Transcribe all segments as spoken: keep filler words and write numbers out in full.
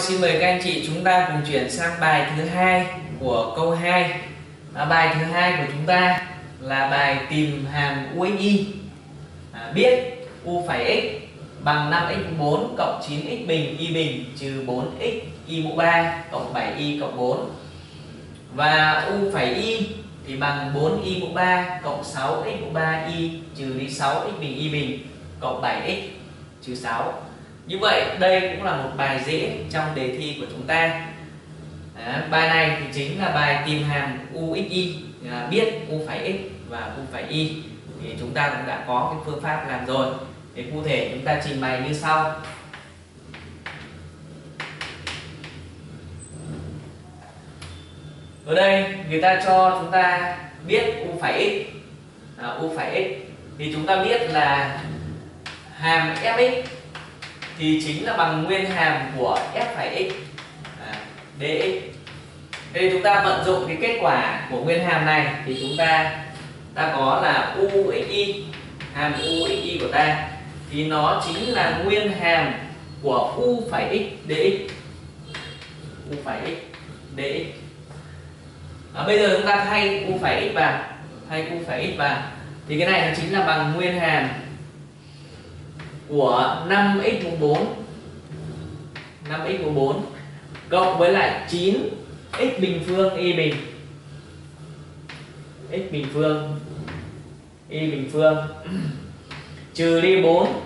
Xin mời các anh chị, chúng ta cùng chuyển sang bài thứ hai của câu hai. À, bài thứ hai của chúng ta là bài tìm hàm u x y. À, biết u phẩy x bằng năm x bốn cộng chín x bình y bình trừ bốn x y mũ ba cộng bảy y cộng bốn. Và u phẩy y thì bằng bốn y mũ ba cộng sáu x mũ ba y trừ đi sáu x bình y bình cộng bảy x trừ sáu. Như vậy đây cũng là một bài dễ trong đề thi của chúng ta. À, bài này thì chính là bài tìm hàm u x y, à, biết u phẩy x và u phẩy y, thì chúng ta cũng đã có cái phương pháp làm rồi. Thế cụ thể chúng ta trình bày như sau. Ở đây người ta cho chúng ta biết u phẩy x, à, u phẩy x thì chúng ta biết là hàm f(x) thì chính là bằng nguyên hàm của f(x) à, dx. Đây chúng ta vận dụng cái kết quả của nguyên hàm này thì chúng ta ta có là u x y, hàm u x y của ta thì nó chính là nguyên hàm của u phẩy x dx, u phẩy x dx. À, bây giờ chúng ta thay u phẩy x vào, thay u phẩy x vào thì cái này nó chính là bằng nguyên hàm của năm x mũ bốn, năm x mũ bốn cộng với lại chín x bình phương y bình, x bình phương y bình phương trừ đi bốn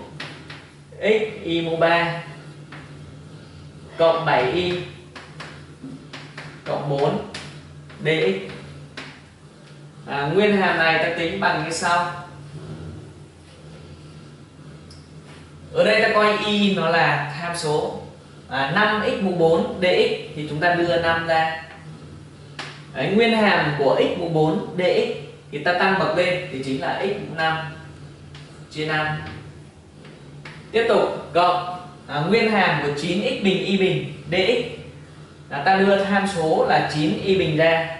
x y mũ ba cộng bảy y cộng bốn dx. À, nguyên hàm này ta tính bằng như sau. Ở đây ta coi y nó là tham số, à, năm x mũ bốn dx thì chúng ta đưa năm ra. Đấy, nguyên hàm của x mũ bốn dx thì ta tăng bậc lên thì chính là x mũ năm chia năm. Tiếp tục cộng, à, nguyên hàm của chín x bình y bình dx là ta đưa tham số là chín y bình ra,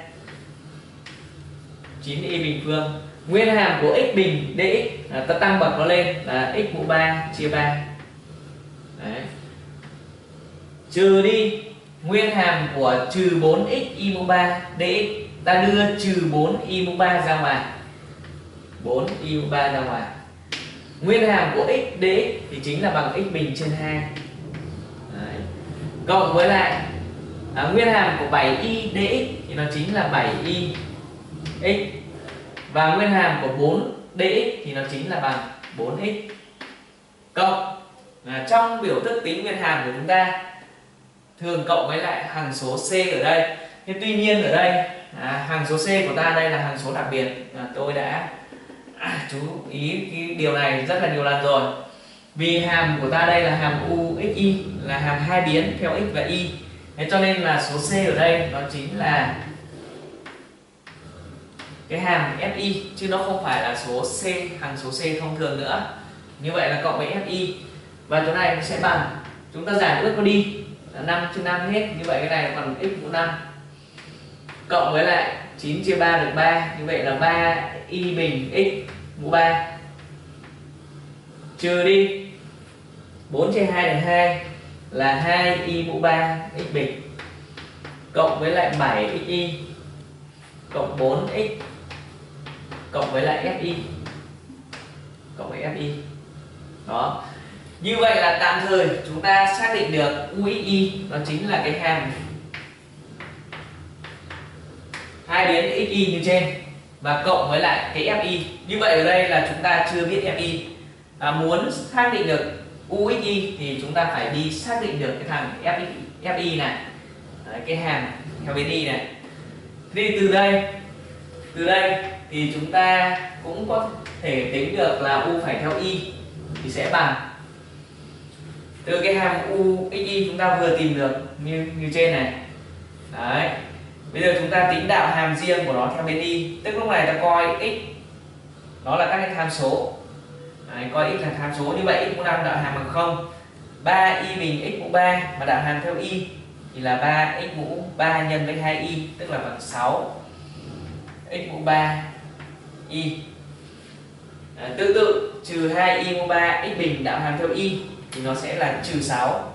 chín y bình phương. Nguyên hàm của x bình dx là ta tăng bậc nó lên là x mũ ba chia ba. Đấy. Trừ đi nguyên hàm của trừ bốn x y mũ ba dx, ta đưa trừ bốn y mũ ba ra ngoài, bốn y mũ ba ra ngoài. Nguyên hàm của x dx thì chính là bằng x bình trên hai. Đấy. Cộng với lại, à, nguyên hàm của bảy y dx thì nó chính là bảy y x. Và nguyên hàm của bốn dx thì nó chính là bằng bốn x. Cộng, à, trong biểu thức tính nguyên hàm của chúng ta thường cộng với lại hằng số c ở đây. Thế tuy nhiên ở đây, à, hằng số c của ta đây là hằng số đặc biệt. À, tôi đã à, chú ý cái điều này rất là nhiều lần rồi. Vì hàm của ta đây là hàm u x y, là hàm hai biến theo x và y. Thế cho nên là số c ở đây nó chính là cái hàm f(y) chứ nó không phải là số c, hằng số c thông thường nữa. Như vậy là cộng với f(y) và chỗ này nó sẽ bằng, chúng ta giải ước nó đi là năm chia năm hết. Như vậy cái này còn x mũ năm cộng với lại chín chia ba được ba, như vậy là ba y bình x mũ ba trừ đi bốn chia hai được hai là hai y mũ ba x bình cộng với lại bảy x y cộng bốn x cộng với lại f(y) cộng với f(y). Đó. Như vậy là tạm thời chúng ta xác định được u x y nó chính là cái hàm hai biến x y như trên và cộng với lại cái f(y). Như vậy ở đây là chúng ta chưa biết f(y). À, muốn xác định được u x y thì chúng ta phải đi xác định được cái thằng f(y) này. Đấy, cái hàm theo biến y này. Thì từ đây từ đây thì chúng ta cũng có thể tính được là u phẩy theo y thì sẽ bằng từ cái hàm u x y chúng ta vừa tìm được như như trên này. Đấy. Bây giờ chúng ta tính đạo hàm riêng của nó theo bên y, tức lúc này ta coi x nó là các cái tham số. Đấy, coi x là tham số, như vậy x mũ năm đạo hàm bằng không, ba y bình x mũ ba mà đạo hàm theo y thì là ba x mũ ba nhân với hai y tức là bằng sáu x mũ ba y. À, tương tự trừ hai y mũ ba x bình đạo hàm theo y thì nó sẽ là trừ sáu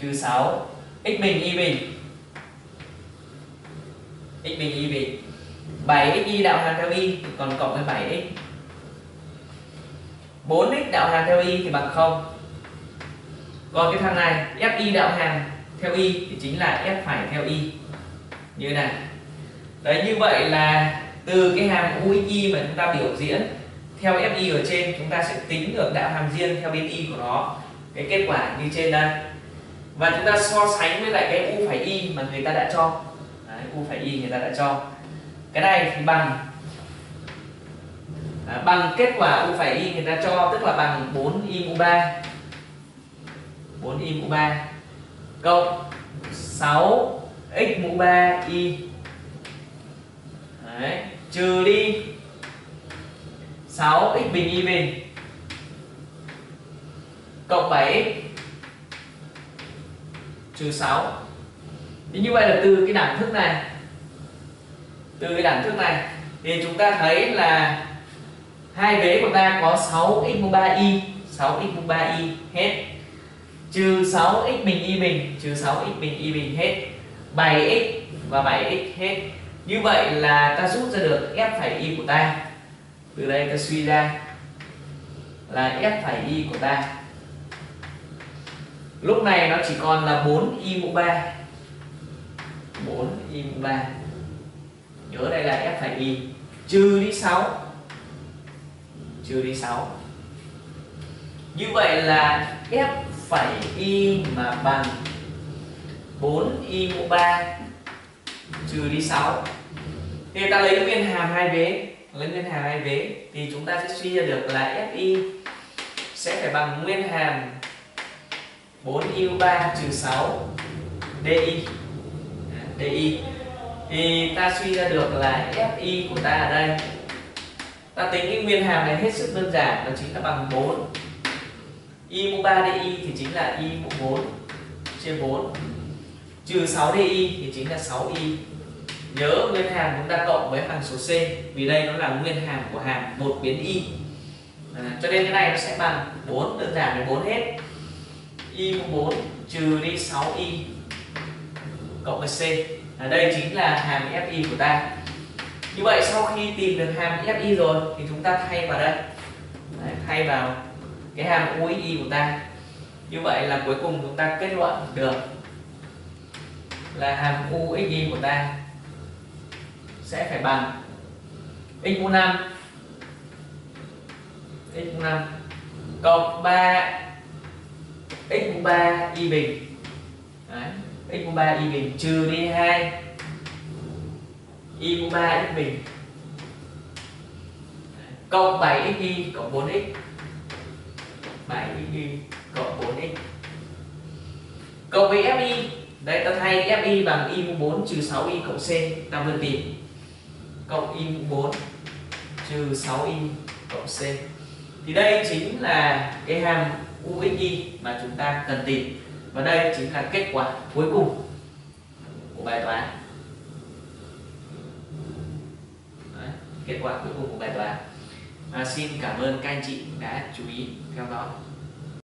trừ sáu x bình y bình x bình y bình bảy x y đạo hàng theo y còn cộng với bảy x, bốn x đạo hàng theo y thì bằng không. Còn cái thằng này f y đạo hàng theo y thì chính là f phải theo y như này. Đấy, như vậy là từ cái hàm uy mà chúng ta biểu diễn theo fi ở trên, chúng ta sẽ tính được đạo hàm riêng theo bên y của nó, cái kết quả như trên đây. Và chúng ta so sánh với lại cái u phải y mà người ta đã cho. Đấy, u phải y người ta đã cho cái này thì bằng à, bằng kết quả u phải y người ta cho, tức là bằng bốn y mũ ba, bốn y mũ ba cộng sáu x mũ ba y. Đấy, trừ đi sáu x bình y bình cộng bảy x trừ sáu. Thì như vậy là từ cái đẳng thức này, từ cái đẳng thức này thì chúng ta thấy là hai vế của ta có sáu x mũ ba y, sáu x mũ ba y hết, trừ sáu x bình y bình, trừ sáu x bình y bình hết, bảy x và bảy x hết. Như vậy là ta rút ra được f phẩy y của ta. Từ đây ta suy ra là f phẩy y của ta lúc này nó chỉ còn là bốn y mũ ba, bốn y mũ ba, nhớ đây là f phẩy y, trừ đi sáu, trừ đi sáu. Như vậy là f phẩy y mà bằng bốn y mũ ba trừ đi sáu. Thì ta lấy nguyên hàm hai vế, lấy nguyên hàm hai vế thì chúng ta sẽ suy ra được là fi sẽ phải bằng nguyên hàm bốn y mũ ba trừ sáu di. di thì ta suy ra được là fi của ta ở đây, ta tính cái nguyên hàm này hết sức đơn giản, đó chính là bằng bốn y mũ ba di thì chính là y mũ bốn chia bốn trừ sáu di thì chính là sáu y. Nhớ nguyên hàm chúng ta cộng với hàm số c, vì đây nó là nguyên hàm của hàm một biến y. À, cho nên cái này nó sẽ bằng bốn, đơn giản với bốn hết, y mũ bốn trừ đi sáu y cộng với c. À, đây chính là hàm fi của ta. Như vậy sau khi tìm được hàm fi rồi thì chúng ta thay vào đây. Đấy, thay vào cái hàm u y của ta. Như vậy là cuối cùng chúng ta kết luận được là hàm u x y của ta sẽ phải bằng x mũ năm, x mũ năm cộng ba x mũ ba y bình. Đấy, x mũ ba y bình trừ đi hai y mũ ba x bình cộng bảy x y cộng bốn x, bảy x y cộng bốn x cộng với fi. Đây ta thay fi bằng y mũ bốn trừ sáu y cộng c, ta vừa tìm cộng y mũ bốn trừ sáu y cộng c. Thì đây chính là cái hàm u x y mà chúng ta cần tìm, và đây chính là kết quả cuối cùng của bài toán. Đấy, kết quả cuối cùng của bài toán. À, xin cảm ơn các anh chị đã chú ý theo dõi.